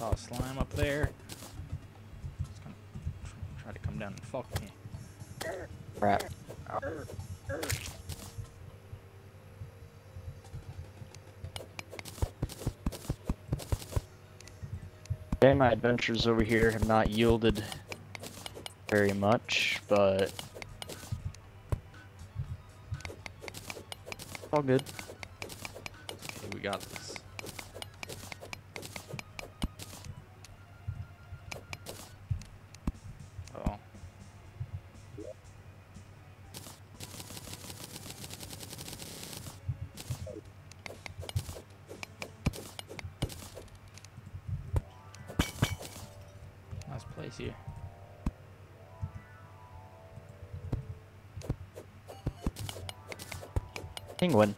saw a slime up there. It's gonna try to come down and fuck me. Crap. Ow. Okay, my adventures over here have not yielded very much, but all good. Okay, we got this. Oh. Nice place here. Penguin.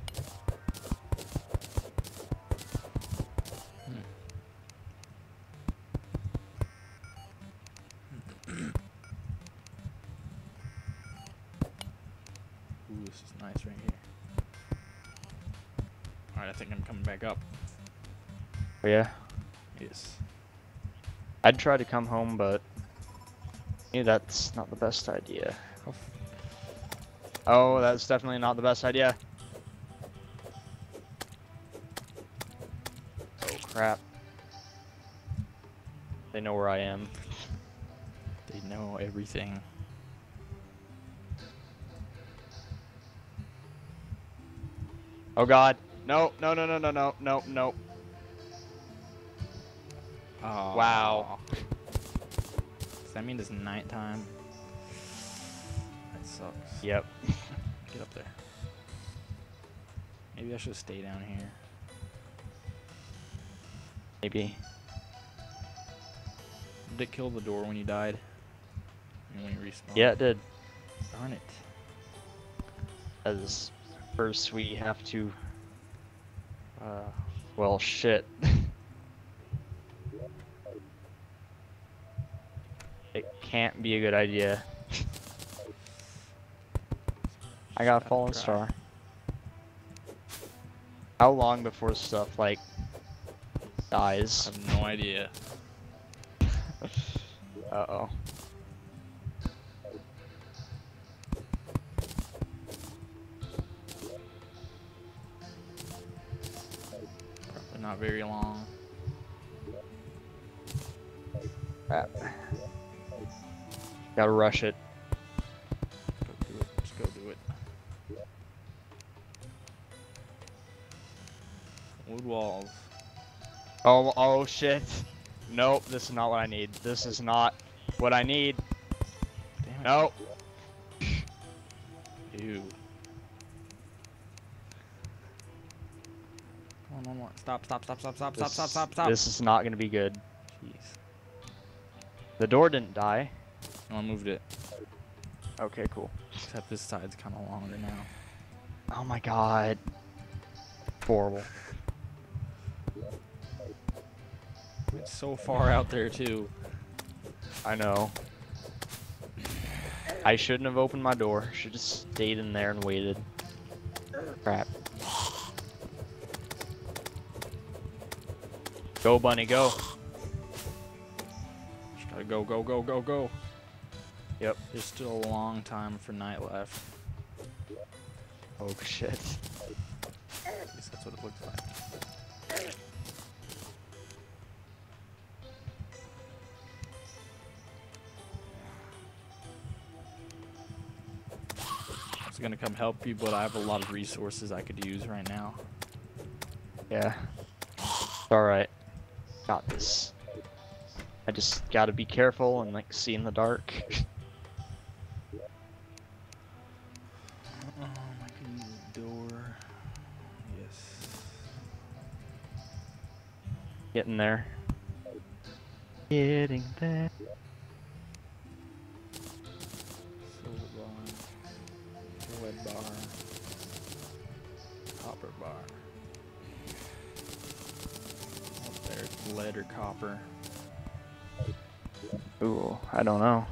Ooh, this is nice right here. Alright, I think I'm coming back up. Oh, yeah? Yes. I'd try to come home, but yeah, that's not the best idea. Oh, that's definitely not the best idea. Crap. They know where I am. They know everything. Oh god. No, no, no, no, no, no, no, no. Oh. Wow. Does that mean it's nighttime? That sucks. Yep. Get up there. Maybe I should stay down here. Maybe. Did it kill the door when you died? And when you respawned? Yeah, it did. Darn it. As first we have to... well, shit. It can't be a good idea. I got a fallen star. How long before stuff like dies? I have no idea. Uh-oh. Probably not very long. Crap. Gotta rush it. Go do it. Just go do it. Wood walls. Oh, oh shit. Nope, this is not what I need. This is not what I need. Damn. Nope. Ew. Come on, one more. Stop, stop, stop, stop, stop, stop, stop, stop. This is not gonna be good. Jeez. The door didn't die. No, I moved it. Okay, cool. Except this side's kinda longer now. Oh my god. Horrible. It's so far out there too. I know. I shouldn't have opened my door. Should have stayed in there and waited. Crap. Go bunny, go. Just gotta go, go, go, go, go. Yep. There's still a long time for night left. Oh shit. At least that's what it looks like. Gonna come help you, but I have a lot of resources I could use right now. Yeah. Alright. Got this. I just gotta be careful and like see in the dark. Oh, I can use the door. Yes. Getting there. Getting there. Red bar, copper bar. Up there, it's lead or copper. Ooh, I don't know.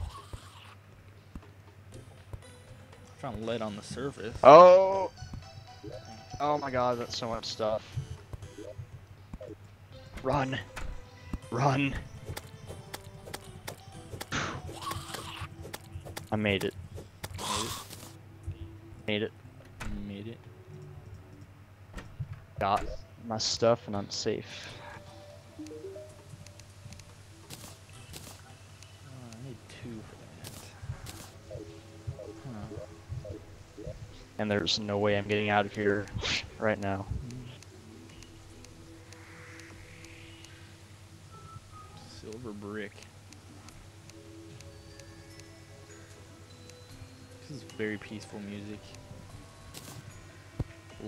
I found lead on the surface. Oh! Oh my god, that's so much stuff. Run! Run. I made it. Made it. Made it. Got my stuff and I'm safe. Oh, I need two for that. Huh. And there's no way I'm getting out of here right now. Silver brick. This is very peaceful music.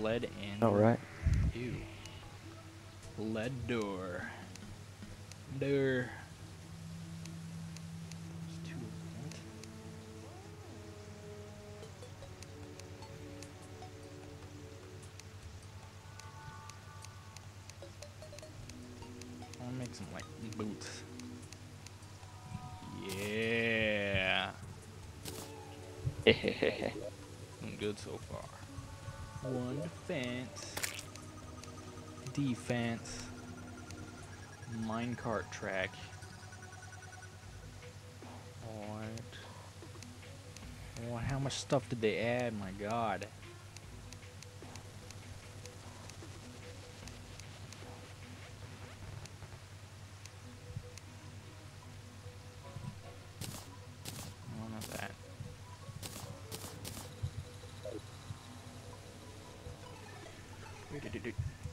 Lead and alright. Ew. Lead door. Door. There's two of that. I'll make some like boots. Yeah. I'm good so far. One defense, defense, minecart track, what? Oh, how much stuff did they add? My God.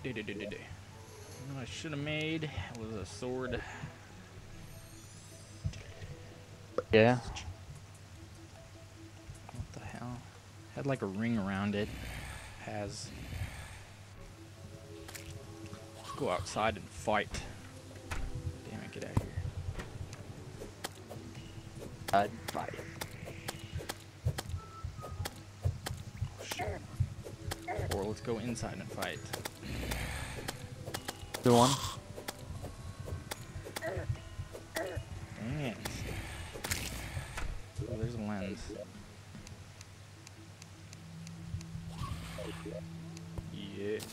What I should have made was a sword. Yeah. What the hell? Had like a ring around it. Has. Let's go outside and fight. Damn it, get out of here. I'd fight. Oh, shit. Or let's go inside and fight. Good one. Dang it. Oh, there's a lens. Yes.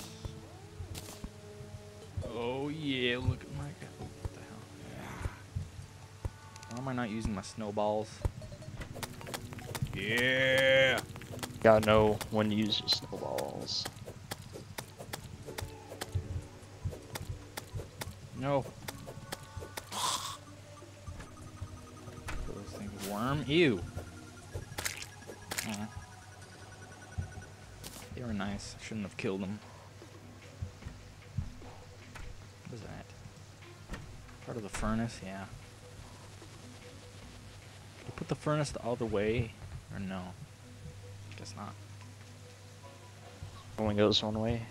Oh yeah, look at my... What the hell? Why am I not using my snowballs? Yeah! Gotta know when to use your snowballs. No. Those things worm. Ew. Yeah. They were nice. I shouldn't have killed them. What is that? Part of the furnace? Yeah. Did you put the furnace the other way? Or no? Guess not. Only goes one way.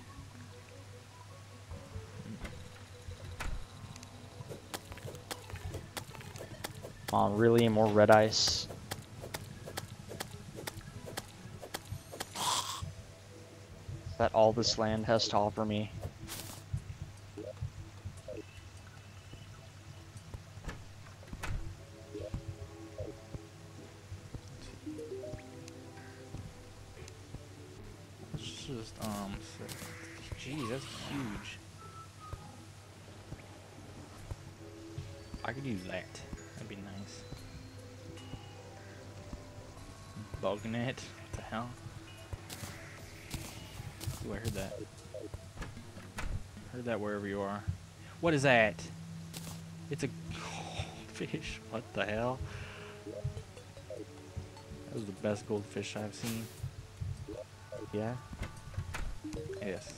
Really? More red ice? Is that all this land has to offer me? Let's just, geez, that's huge. I could use that. That'd be nice. Bug net? What the hell? Ooh, I heard that. Heard that wherever you are. What is that? It's a goldfish. What the hell? That was the best goldfish I've seen. Yeah? Yes.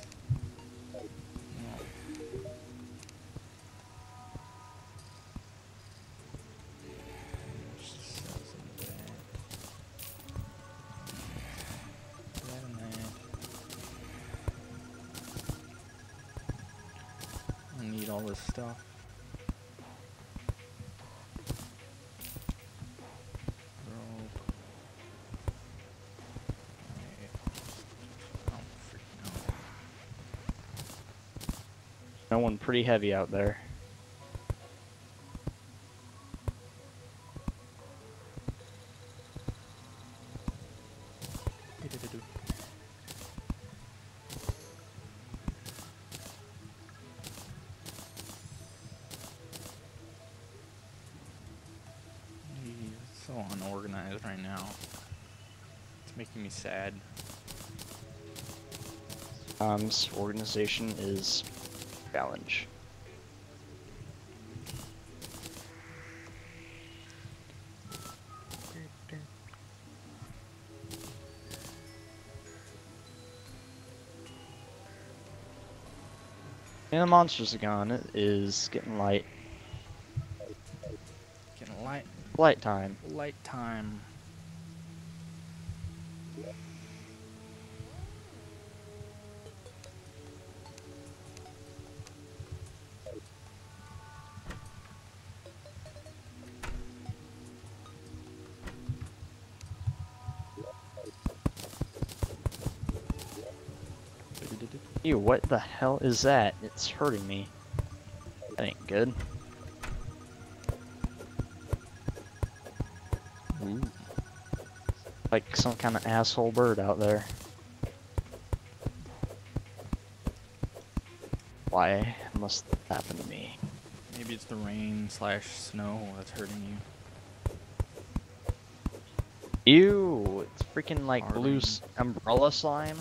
All this stuff. That one pretty heavy out there. organized right now. It's making me sad. This organization is challenge. And the monsters are gone. It is getting light. Getting light. Light time. Light time. Ew, what the hell is that? It's hurting me. That ain't good. Ooh. Like some kind of asshole bird out there. Why must that happen to me? Maybe it's the rain / snow that's hurting you. Ew, it's freaking like Arden. Blue umbrella slime.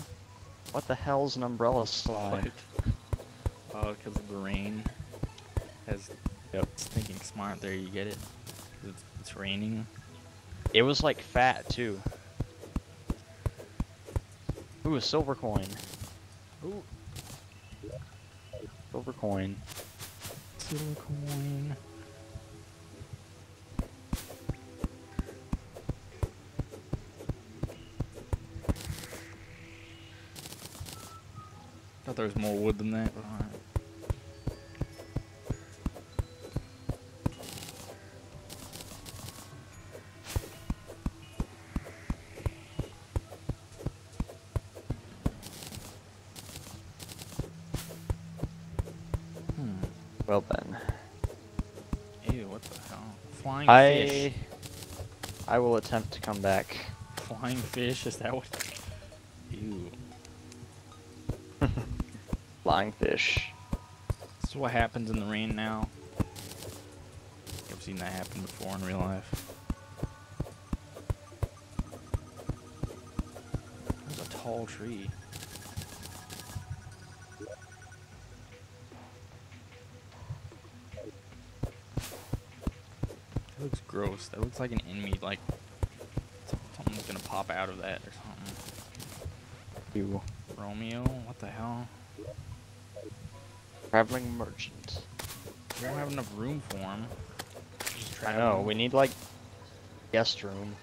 What the hell's an umbrella slime? Oh, because of the rain. It's thinking smart there, you get it? It's raining. It was like fat, too. Ooh, a silver coin. Ooh. Silver coin. Silver coin. I thought there was more wood than that, but alright. Hmm. Well then. Ew, what the hell? Flying fish. I will attempt to come back. Flying fish? Is that what? Ew. Flying fish. This is what happens in the rain now. I've seen that happen before in real life. There's a tall tree. That looks gross. That looks like an enemy, like something's gonna pop out of that or something. Ew. Romeo? What the hell? Traveling merchant. We don't have enough room for him. I know, we need like guest room.